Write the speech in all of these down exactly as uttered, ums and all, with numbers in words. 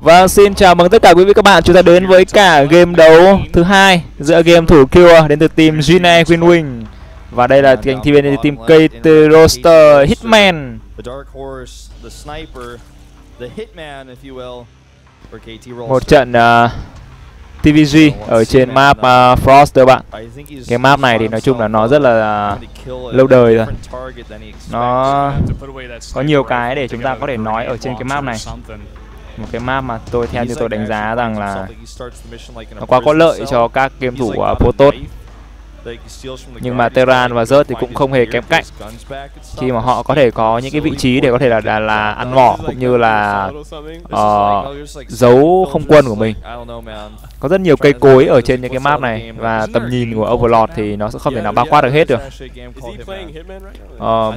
Và xin chào mừng tất cả quý vị các bạn, chúng ta đến với cả game đấu thứ hai giữa game thủ Cure đến từ team JinAir Wings và đây là thành viên đến từ team ca tê Rolster Hitman. Một trận uh, tê bê giê ở trên map uh, Frost các bạn. Cái map này thì nói chung là nó rất là lâu đời rồi. Nó có nhiều cái để chúng ta có thể nói ở trên cái map này. Một cái map mà tôi theo như tôi đánh giá rằng là nó quá có lợi cho các game thủ uh, Protoss. Nhưng mà Tehran và Zerg thì cũng không hề kém cạnh khi mà họ có thể có những cái vị trí để có thể là là, là ăn mỏ cũng như là uh, giấu không quân của mình. Có rất nhiều cây cối ở trên những cái map này và tầm nhìn của Overlord thì nó sẽ không thể nào bao quát được hết được. Uh,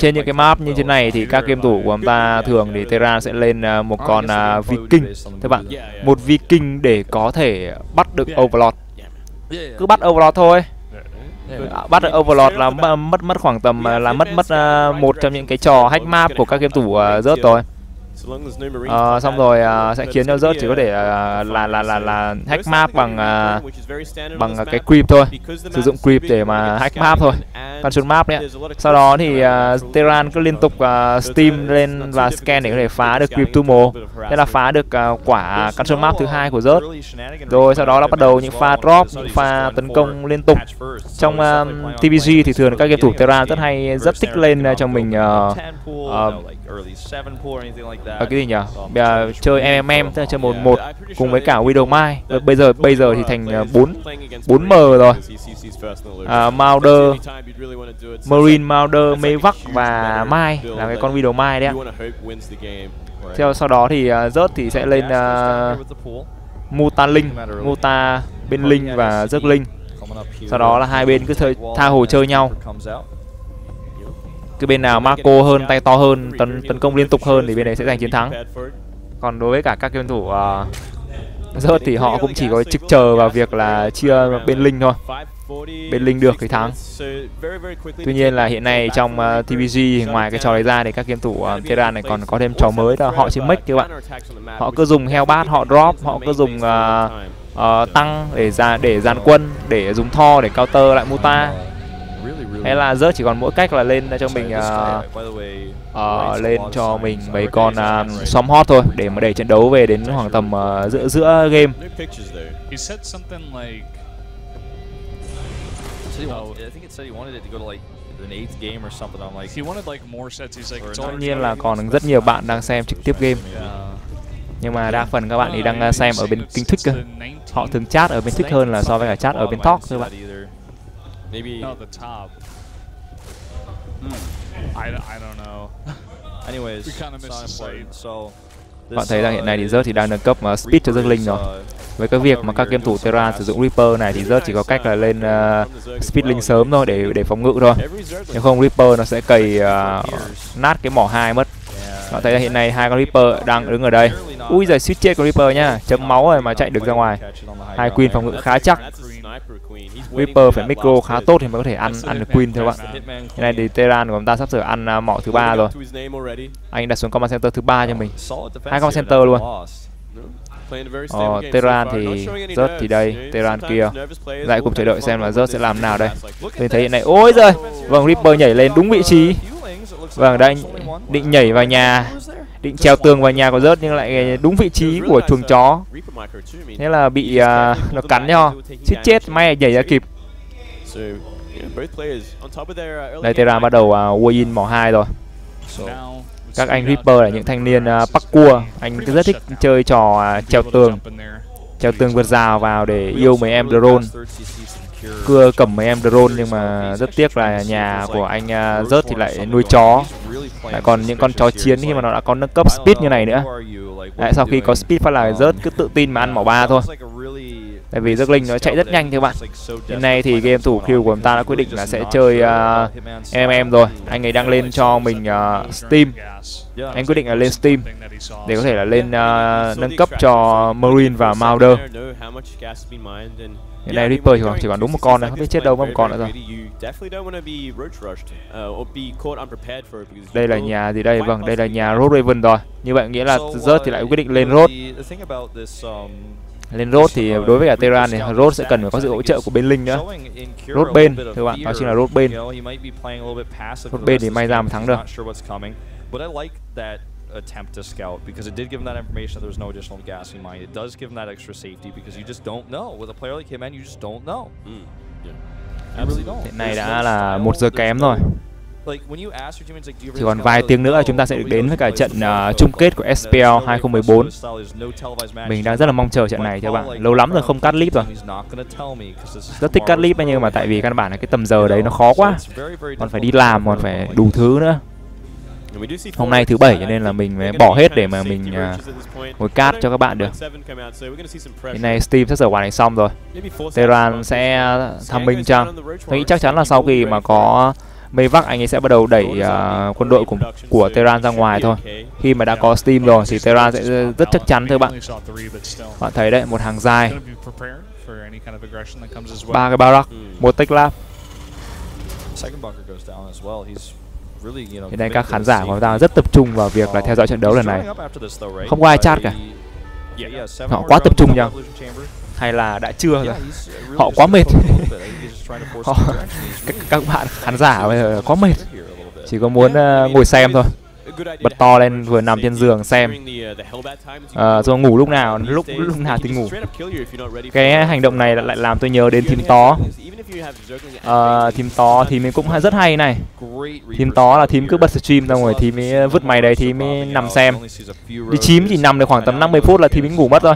trên những cái map như thế này thì các game thủ của chúng ta thường thì Tehran sẽ lên một con uh, Viking, các bạn, một Viking để có thể bắt được Overlord. Cứ bắt Overlord thôi. Bắt Overlord là mất mất khoảng tầm là mất mất uh, một trong những cái trò hack map của các game thủ uh, Zerg rồi. Uh, xong rồi uh, sẽ khiến cho Zerg chỉ có thể uh, là, là là là hack map bằng uh, bằng cái creep thôi, sử dụng creep để mà hack map thôi, control map đấy. Sau đó thì uh, Tehran cứ liên tục uh, steam lên và scan để có thể phá được creep tumor, thế là phá được uh, quả control map thứ hai của Zerg. Rồi sau đó là bắt đầu những pha drop, những pha tấn công liên tục. Trong uh, tê bê giê thì thường các game thủ Tehran rất hay rất thích lên cho mình uh, uh, À, cái gì nhỉ? Bây giờ chơi em em em, tức là chơi một một cùng với cả Widow Mine. Bây giờ bây giờ thì thành bốn bốn M rồi. À, Mauder, Marine, Mauder, Mevak và Mine là cái con Widow Mine đấy. Theo sau đó thì uh, Zerg thì sẽ lên uh, Mutaling, Muta bên Linh và Zergling. Sau đó là hai bên cứ chơi, tha hồ chơi nhau. Cái bên nào Marco hơn, tay to hơn, tấn tấn công liên tục hơn thì bên đấy sẽ giành chiến thắng. Còn đối với cả các game thủ uh, Zerg thì họ cũng chỉ có trực chờ vào việc là chia bên Linh thôi. Bên Linh được thì thắng. Tuy nhiên là hiện nay trong uh, tê bê giê ngoài cái trò đấy ra thì các game thủ uh, Tehran này còn có thêm trò mới là họ trên mic các bạn. Họ cứ dùng Hellbat, họ drop, họ cứ dùng uh, uh, tăng để ra để dàn quân, để dùng Thor để counter lại Muta. Hay là Zerg chỉ còn mỗi cách là lên cho mình uh, uh, lên cho mình mấy con uh, xóm hot thôi để mà đẩy trận đấu về đến khoảng tầm uh, giữa giữa game. Tất nhiên là còn rất nhiều bạn đang xem trực tiếp game. Nhưng mà đa phần các bạn thì đang xem ở bên kênh Twitch cơ. Họ thường chat ở bên Twitch hơn là so với cả chat ở bên Talk các bạn. Maybe no, the top. Hmm. I, I don't know. Anyways, we kind of missed the point. So bạn thấy rằng hiện nay thì Zerg thì đang nâng cấp uh, speed cho Zergling rồi. Với cái việc mà các game thủ Terra sử dụng Reaper này thì Zerg chỉ có cách là lên uh, speed Linh sớm thôi để để phòng ngự thôi. Nếu không Reaper nó sẽ cày uh, nát cái mỏ hai mất. Bạn thấy là hiện nay hai con Reaper đang đứng ở đây. Ui giời, suýt chết con Reaper nhá, chấm máu rồi mà chạy được ra ngoài. Hai Queen phòng ngự khá chắc. Reaper phải micro khá tốt thì mới có thể ăn ăn được Queen thôi các bạn. Hiện nay thì Tehran của chúng ta sắp sửa ăn uh, mỏ thứ ba rồi. Anh đặt xuống command center thứ ba cho mình. Hai command center luôn. Ờ, Tehran thì Zerg thì đây, Tehran kia. Lại cùng chờ đợi xem là Zerg sẽ làm nào đây. Tôi thấy hiện nay, ôi giời, vâng Reaper nhảy lên đúng vị trí. Vâng, đang định nhảy vào nhà, định treo tường vào nhà của Zerg nhưng lại đúng vị trí của chuồng chó. Thế là bị uh, nó cắn nhau, chứ chết may nhảy ra kịp. Đây Tehran bắt đầu uh, weigh in mỏ hai rồi. Các anh Reaper là những thanh niên uh, parkour cua. Anh rất thích chơi trò uh, treo tường, treo tường vượt rào vào để yêu mấy em drone. Cưa cầm mấy em drone nhưng mà rất tiếc là nhà của anh uh, Zerg thì lại nuôi chó. Lại còn những con chó chiến khi mà nó đã có nâng cấp speed như này nữa. Lại sau khi có speed phát là Zerg cứ tự tin mà ăn mỏ ba thôi. Tại vì Zergling nó chạy rất nhanh các bạn. Hiện nay thì game thủ Q của chúng ta đã quyết định là sẽ chơi uh, em em em rồi. Anh ấy đang lên cho mình uh, Steam. Anh quyết định là lên Steam để có thể là lên uh, nâng cấp cho Marine và Mauder. Hiện nay Reaper chỉ còn, chỉ còn đúng một con này, không biết chết đâu mất một con nữa rồi. Đây là nhà gì đây? Vâng, đây là nhà Road Raven rồi. Như vậy nghĩa là Zerg thì lại quyết định lên Road. Lên Road thì đối với cả Tehran thì Road sẽ cần phải có sự hỗ trợ của bên Linh nữa. Road bên, thưa bạn, đó chính là Road bên. Road bên thì may ra mà thắng được. Attempt to scout because it did give him that information that there was no additional gas in mind. It does give him that extra safety because you just don't know with a player like him, and you just don't know. Hiện nay đã là một giờ kém rồi. Chỉ còn vài tiếng nữa chúng ta sẽ được đến với cả trận uh, chung kết của S P L hai không một bốn. Mình đang rất là mong chờ trận này các bạn. Lâu lắm rồi không cắt clip rồi. Rất thích cắt clip nhưng mà tại vì căn bản là cái tầm giờ đấy nó khó quá. Còn phải đi làm, còn phải đủ thứ nữa. Hôm nay thứ bảy cho nên là mình mới bỏ hết để mà mình uh, ngồi cát cho các bạn được. Hiện nay Steam sắp sửa hoàn thành xong rồi. Tehran sẽ tham minh chăng? Tôi nghĩ chắc chắn là sau khi mà có Mevak, anh ấy sẽ bắt đầu đẩy uh, quân đội của, của Tehran ra ngoài thôi. Khi mà đã có Steam rồi thì Tehran sẽ rất chắc chắn thôi bạn. Bạn thấy đấy, một hàng dài, ba cái barrack, một tech lab. Hiện nay các khán giả của chúng ta rất tập trung vào việc là theo dõi trận đấu lần này. Không có ai chat cả. Họ quá tập trung nhau. Hay là đã trưa rồi. Họ quá mệt. Họ... Các bạn khán giả bây giờ quá mệt. Chỉ có muốn uh, ngồi xem thôi. Bật to lên vừa nằm trên giường xem. À, rồi ngủ lúc nào, lúc lúc nào thì ngủ. Cái hành động này lại làm tôi nhớ đến team Tó. À, team Tó thì mình cũng rất hay này. Team Tó là team cứ bật stream ra rồi thì mới vứt máy đấy thì mới nằm xem. Đi chím thì nằm được khoảng tầm năm mươi phút là thì mới ngủ mất rồi.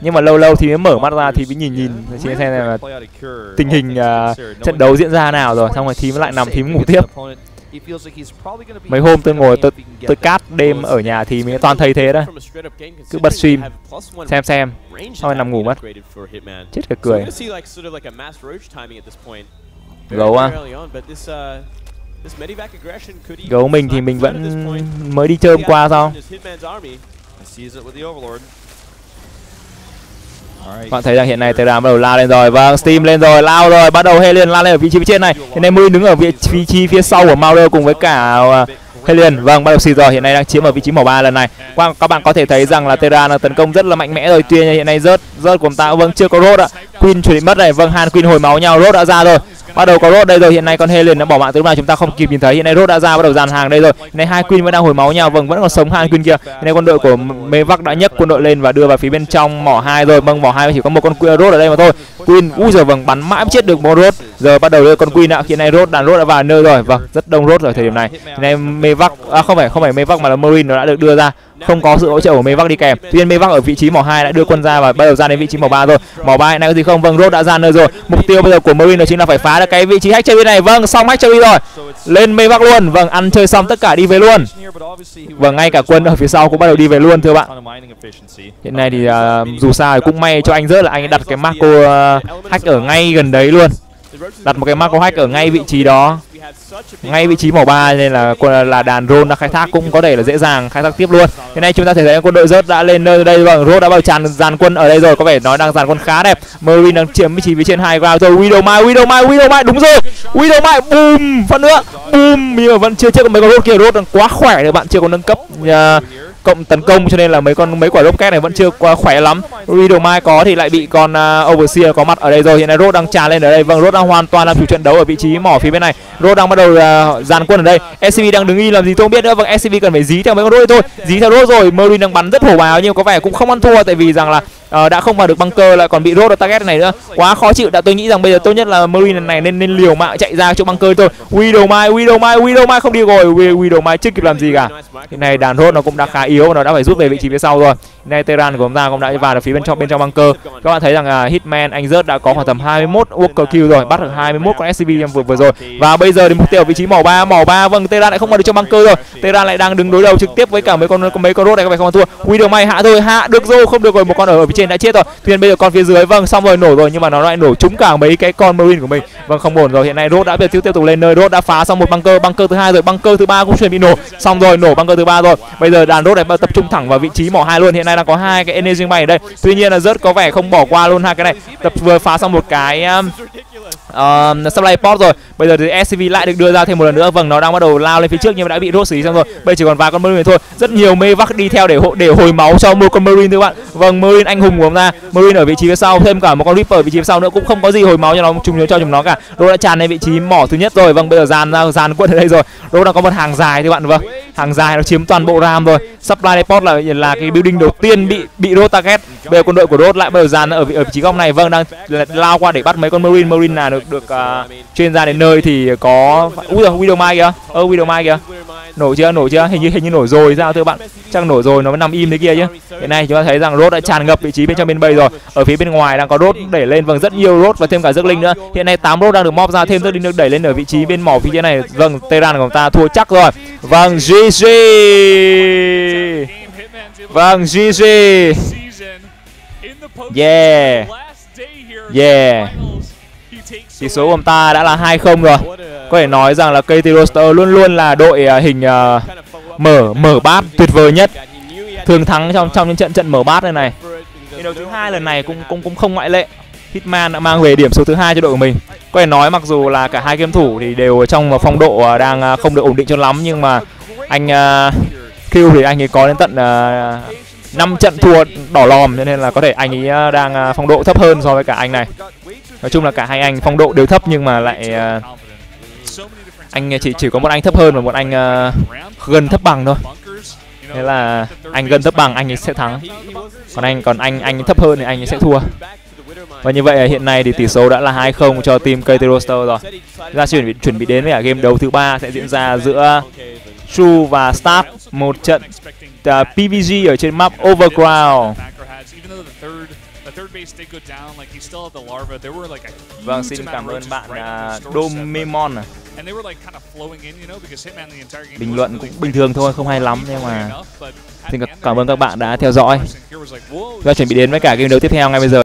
Nhưng mà lâu lâu thì mới mở mắt ra thì mới nhìn nhìn xem là tình hình uh, trận đấu diễn ra nào rồi, xong rồi thì mới lại nằm thì mới ngủ tiếp. Mấy hôm tôi ngồi tôi, tôi cát đêm ở nhà thì mình toàn thấy thế đó. Cứ bật stream, xem xem, xong rồi nằm ngủ mất. Chết cả cười. Gấu à? Gấu mình thì mình vẫn mới đi chơi hôm qua sao? Bạn thấy rằng hiện nay Tehran bắt đầu lao lên rồi, vâng, Steam lên rồi, lao rồi, bắt đầu Helion lao lên ở vị trí phía trên này. Hiện nay Marine đứng ở vị trí phía, phía sau của Mauder cùng với cả uh, Helion, vâng, bắt đầu xịt rồi, hiện nay đang chiếm ở vị trí màu ba lần này. Qua, các bạn có thể thấy rằng là Tehran tấn công rất là mạnh mẽ rồi, tuy nhiên hiện nay rớt, rớt của chúng ta, vâng, chưa có Road ạ. Queen chuẩn bị mất này, vâng, Han Queen hồi máu nhau, Road đã ra rồi. Bắt đầu có Road đây rồi, hiện nay con Helion đã bỏ mạng từ lúc nào chúng ta không kịp nhìn thấy. Hiện nay Road đã ra, bắt đầu dàn hàng đây rồi. Hiện nay hai Queen vẫn đang hồi máu nhau, vâng, vẫn còn sống hai Queen kia. Hiện nay quân đội của Mevak đã nhấc quân đội lên và đưa vào phía bên trong mỏ hai rồi. Vâng, mỏ hai chỉ có một con Road ở đây mà thôi. Queen, úi giời, vâng, bắn mãi chết được một Road. Giờ bắt đầu đưa con Queen ạ. Hiện nay Road đàn Road đã vào nơi rồi, vâng, rất đông Road rồi thời điểm này. Hiện nay Mevak, à, không phải không phải Mevak mà là Marine nó đã được đưa ra. Không có sự hỗ trợ của Mevak đi kèm. Tuy nhiên Mevak ở vị trí mỏ hai đã đưa quân ra và bắt đầu ra đến vị trí mỏ ba rồi. Mỏ ba hiện nay có gì không? Vâng, Road đã ra nơi rồi. Mục tiêu bây giờ của Marine đó chính là phải phá được cái vị trí hack chơi này. Vâng, xong hack chơi rồi. Lên Mevak luôn. Vâng, ăn chơi xong tất cả đi về luôn. Vâng, ngay cả quân ở phía sau cũng bắt đầu đi về luôn thưa bạn. Hiện nay thì uh, dù sao cũng may cho anh rất là anh ấy đặt cái Marco uh, hack ở ngay gần đấy luôn. Đặt một cái Marco hack ở ngay vị trí đó. Ngay vị trí màu ba nên là là đàn drone đã khai thác cũng có thể là dễ dàng khai thác tiếp luôn. Hiện nay chúng ta thấy rằng quân đội Zerg đã lên nơi đây rồi, Road đã bao tràn dàn quân ở đây rồi, có vẻ nói đang dàn quân khá đẹp. Marine đang chiếm vị trí phía trên hai round rồi. Widow Mine, Widow Mine, Widow Mine đúng rồi. Widow Mine boom, phân nữa. Boom, nhưng mà vẫn chưa chết được mấy con Road kia. Road đang quá khỏe rồi bạn, chưa có nâng cấp uh, cộng tấn công cho nên là mấy con mấy quả rocket này vẫn chưa khỏe lắm. Widow Mine có thì lại bị con uh, Overseer có mặt ở đây rồi. Hiện nay Road đang tràn lên ở đây. Vâng, Road đang hoàn toàn làm chủ trận đấu ở vị trí mỏ phía bên này. Road đang bắt đầu uh, dàn quân ở đây. S C V đang đứng im làm gì tôi không biết nữa. Vâng, S C V cần phải dí theo mấy con Road thôi. Dí theo Road rồi. Marine đang bắn rất hổ báo nhưng có vẻ cũng không ăn thua tại vì rằng là uh, đã không vào được bunker lại còn bị Road target này nữa. Quá khó chịu. Đã tôi nghĩ rằng bây giờ tốt nhất là Marine này nên nên liều mạng chạy ra chỗ bunker thôi. Widow Mine, Widow Mine, Widow Mine không đi rồi. Widow Mine chưa kịp làm gì cả. Hiện nay đàn Road nó cũng đã khá yếu, nó đã phải rút về vị trí phía sau rồi. Hiện nay Tehran của chúng ta cũng đã vào được phía bên trong bên trong bunker. Các bạn thấy rằng uh, Hitman anh Zerg đã có khoảng tầm hai mươi mốt worker kill rồi, bắt được hai mươi mốt con S C V vừa vừa rồi. Và bây giờ đến mục tiêu ở vị trí mỏ ba, mỏ ba. Vâng, Tehran lại không vào được trong bunker rồi. Tehran lại đang đứng đối đầu trực tiếp với cả mấy con mấy con Road này, các bạn không ăn thua. Widow Mine hạ thôi, hạ được rồi, không được rồi, một con ở vị trên đã chết rồi. Tuy nhiên bây giờ con phía dưới, vâng, xong rồi, nổ rồi nhưng mà nó lại nổ trúng cả mấy cái con Marine của mình. Vâng, không ổn rồi. Hiện nay Road đã tiếp tiếp tục lên nơi. Road đã phá xong một bunker, bunker thứ hai rồi, bunker thứ ba cũng chuẩn bị nổ. Xong rồi, nổ bunker thứ ba rồi. Bây giờ đàn Road này tập trung thẳng vào vị trí mỏ hai luôn. Hiện nay đang có hai cái energy bay ở đây. Tuy nhiên là rất có vẻ không bỏ qua luôn hai cái này. Tập vừa phá xong một cái um, uh, supply port rồi. Bây giờ thì ét xê vê lại được đưa ra thêm một lần nữa. Vâng, nó đang bắt đầu lao lên phía trước nhưng mà đã bị Road xử lý xong rồi. Bây giờ chỉ còn vài con Marine thôi. Rất nhiều Mevak đi theo để hộ để hồi máu cho một con Marine thưa bạn. Vâng, Marine anh hùng của chúng ta. Marine ở vị trí phía sau, thêm cả một con Reaper ở vị trí phía sau nữa cũng không có gì hồi máu cho nó, chúng nó cho chúng nó cả. Road đã tràn lên vị trí mỏ thứ nhất rồi. Vâng, bây giờ dàn ra dàn quân ở đây rồi. Road đang có một hàng dài thưa bạn. Vâng, hàng dài nó chiếm toàn bộ RAM rồi. Supply depot là là cái building đầu tiên bị bị Road target. Bây giờ quân đội của Road lại bắt đầu dàn ở vị, ở vị trí góc này. Vâng, đang lao qua để bắt mấy con Marine. Marine là được được uh, chuyên ra đến nơi thì có úi giời, Widow Mine kìa. Ơ Widow Mine kìa. Nổ chưa? Nổ chưa? Hình như hình như nổ rồi sao thưa bạn? Chắc nổ rồi nó mới nằm im thế kia chứ. Hiện nay chúng ta thấy rằng Road đã tràn ngập vị trí bên trong bên bay rồi. Ở phía bên ngoài đang có Road đẩy lên, vâng, rất nhiều Road và thêm cả Zergling nữa. Hiện nay tám Road đang được mop ra, thêm Zergling được đẩy lên ở vị trí bên mỏ phía trên này. Vâng, Tehran của chúng ta thua chắc rồi. Vâng, giê giê. Vâng, giê giê. Yeah. Yeah. Tỷ số của chúng ta đã là hai không rồi. Có thể nói rằng là ca tê Rolster luôn luôn là đội hình uh, mở mở bát tuyệt vời nhất, thường thắng trong trong những trận trận mở bát này này. Trận đấu thứ hai lần này cũng cũng cũng không ngoại lệ. Hitman đã mang về điểm số thứ hai cho đội của mình. Có thể nói mặc dù là cả hai game thủ thì đều trong phong độ đang không được ổn định cho lắm nhưng mà anh uh, Q thì anh ấy có đến tận uh, năm trận thua đỏ lòm cho nên là có thể anh ấy đang phong độ thấp hơn so với cả anh này. Nói chung là cả hai anh phong độ đều thấp nhưng mà lại uh, anh chỉ chỉ có một anh thấp hơn và một anh uh, gần thấp bằng thôi. Thế là anh gần thấp bằng anh ấy sẽ thắng. Còn anh còn anh anh thấp hơn thì anh ấy sẽ thua. Và như vậy hiện nay thì tỷ số đã là hai không cho team ca tê Rolster rồi. Ra chuẩn bị chuẩn bị đến với cả game đấu thứ ba sẽ diễn ra giữa Chu và Stab, một trận uh, pê vê giê ở trên map Overground. Vâng, xin cảm ơn bạn uh, Domemon. Bình luận cũng bình thường thôi, không hay lắm nhưng mà xin cảm ơn các bạn đã theo dõi. Chúng ta chuẩn bị đến với cả game đấu tiếp theo ngay bây giờ.